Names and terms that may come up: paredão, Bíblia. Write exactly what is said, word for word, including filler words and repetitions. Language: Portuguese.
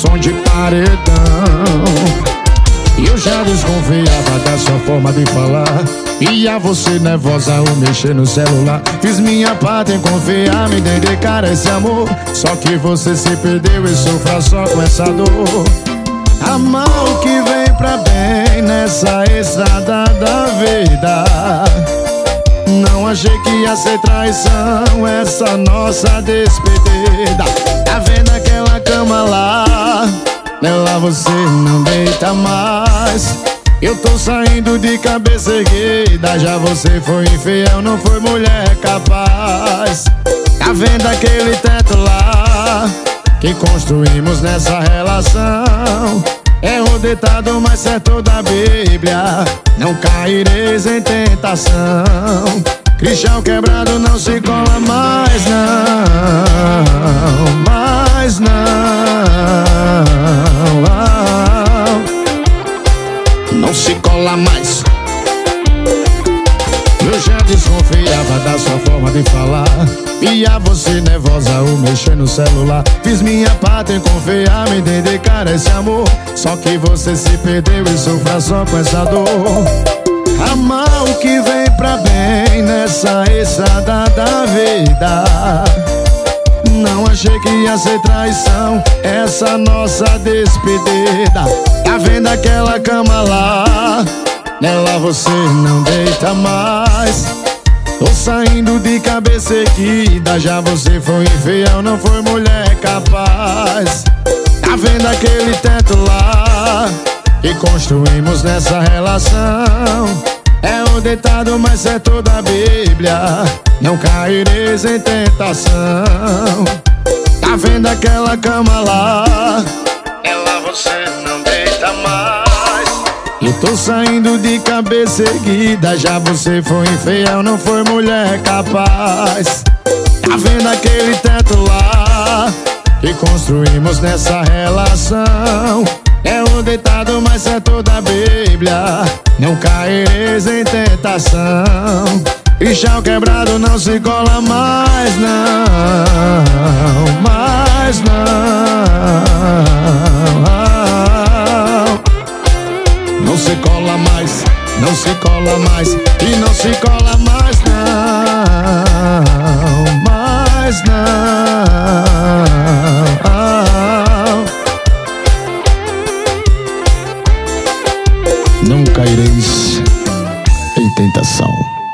som de paredão. Eu já desconfiava da sua forma de falar, e a você nervosa ao mexer no celular. Fiz minha parte em confiar, me dei de cara esse amor. Só que você se perdeu e sofra só com essa dor. A mão que vem pra bem nessa estrada da vida. Não achei que ia ser traição essa nossa despedida. Tá vendo aquela cama lá? Nela você não deita mais. Eu tô saindo de cabeça erguida. Já você foi infiel, não foi mulher capaz. Tá vendo aquele teto lá que construímos nessa relação? É o ditado mais certo da Bíblia: não caireis em tentação. Cristão quebrado não se cola mais, não. Mais não. Não se cola mais. Eu já desconfiava da sua forma de falar, e a você nervosa ao mexer no celular. Fiz minha parte em confiar, me dei de cara esse amor. Só que você se perdeu e sofra só com essa dor. A mal que vem pra bem nessa estrada da vida. Não achei que ia ser traição essa nossa despedida. Tá vendo aquela cama lá? Nela você não deita mais. Tô saindo de cabeça erguida. Já você foi infiel, não foi mulher capaz. Tá vendo aquele teto lá que construímos nessa relação? É o ditado mais certo da Bíblia: não caireis em tentação. Tá vendo aquela cama lá? Ela você não deita mais. Eu tô saindo de cabeça erguida. Já você foi infiel, não foi mulher capaz. Tá vendo aquele teto lá que construímos nessa relação? É o ditado mais certo da Bíblia: não caireis em tentação. Cristão quebrado não se cola mais, não. Mais não. Não se cola mais, não se cola mais. E não se cola mais, não. Mais não. Não caireis em tentação.